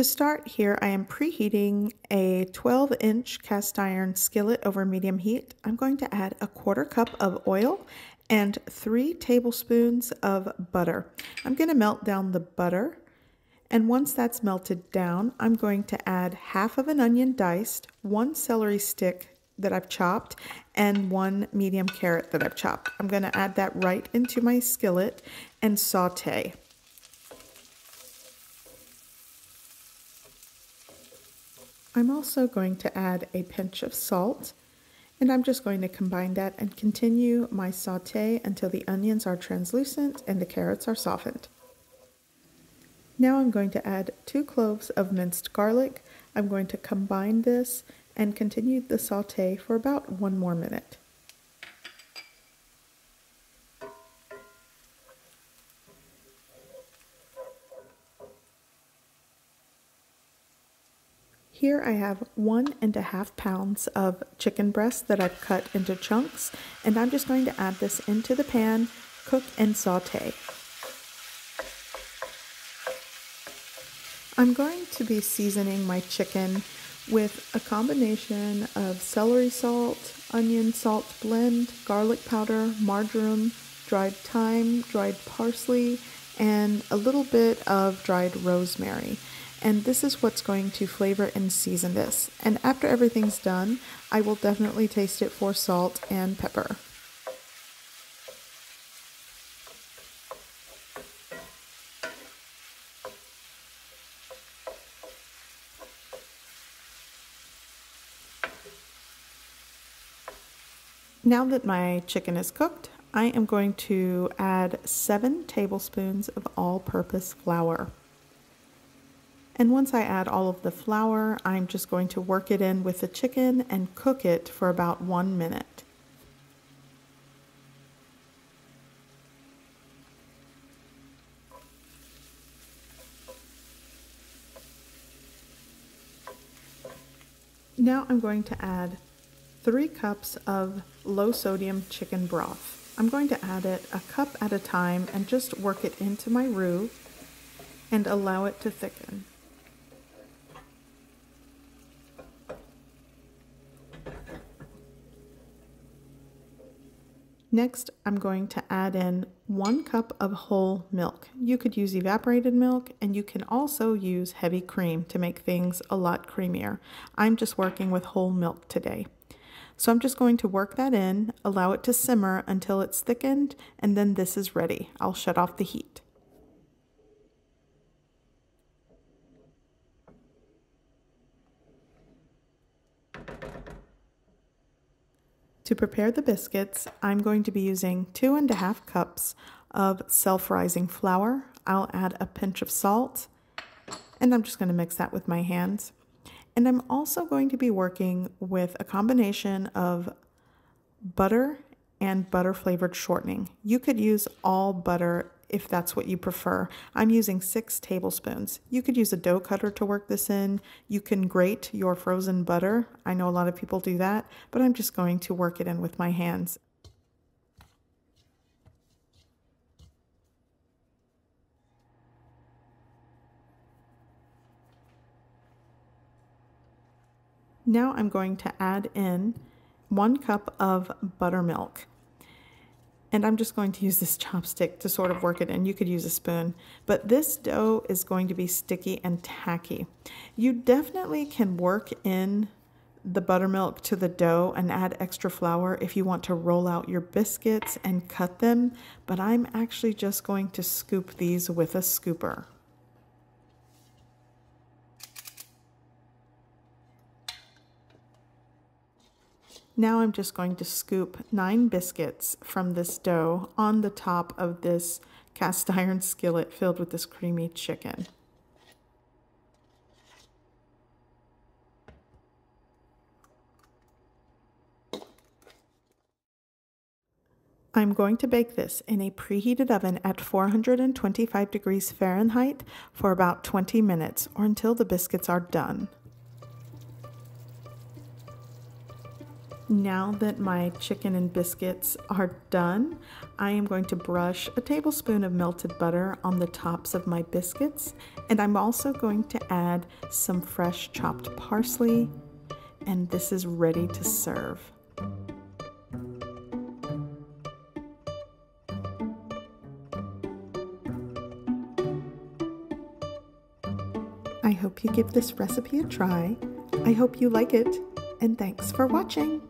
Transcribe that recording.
To start here, I am preheating a 12-inch cast iron skillet over medium heat. I'm going to add a 1/4 cup of oil and 3 tablespoons of butter. I'm going to melt down the butter, and once that's melted down, I'm going to add 1/2 of an onion diced, 1 celery stick that I've chopped, and 1 medium carrot that I've chopped. I'm going to add that right into my skillet and saute. I'm also going to add a pinch of salt, and I'm just going to combine that and continue my saute until the onions are translucent and the carrots are softened. Now I'm going to add 2 cloves of minced garlic. I'm going to combine this and continue the saute for about 1 more minute. Here I have 1.5 pounds of chicken breast that I've cut into chunks, and I'm just going to add this into the pan, cook and saute. I'm going to be seasoning my chicken with a combination of celery salt, onion salt blend, garlic powder, marjoram, dried thyme, dried parsley, and a little bit of dried rosemary. And this is what's going to flavor and season this. And after everything's done, I will definitely taste it for salt and pepper. Now that my chicken is cooked, I am going to add 7 tablespoons of all-purpose flour. And once I add all of the flour, I'm just going to work it in with the chicken and cook it for about 1 minute. Now I'm going to add 3 cups of low-sodium chicken broth. I'm going to add it 1 cup at a time and just work it into my roux and allow it to thicken. Next, I'm going to add in 1 cup of whole milk. You could use evaporated milk, and you can also use heavy cream to make things a lot creamier. I'm just working with whole milk today. So I'm just going to work that in, allow it to simmer until it's thickened, and then this is ready. I'll shut off the heat. To prepare the biscuits, I'm going to be using 2.5 cups of self-rising flour. I'll add a pinch of salt, and I'm just going to mix that with my hands. And I'm also going to be working with a combination of butter and butter-flavored shortening. You could use all butter if that's what you prefer. I'm using 6 tablespoons. You could use a dough cutter to work this in. You can grate your frozen butter. I know a lot of people do that, but I'm just going to work it in with my hands. Now I'm going to add in 1 cup of buttermilk. And I'm just going to use this chopstick to sort of work it in. You could use a spoon, but this dough is going to be sticky and tacky. You definitely can work in the buttermilk to the dough and add extra flour if you want to roll out your biscuits and cut them, but I'm actually just going to scoop these with a scooper. Now I'm just going to scoop 9 biscuits from this dough on the top of this cast iron skillet filled with this creamy chicken. I'm going to bake this in a preheated oven at 425 degrees Fahrenheit for about 20 minutes or until the biscuits are done. Now that my chicken and biscuits are done, I am going to brush a tablespoon of melted butter on the tops of my biscuits, and I'm also going to add some fresh chopped parsley, and this is ready to serve. I hope you give this recipe a try. I hope you like it, and thanks for watching.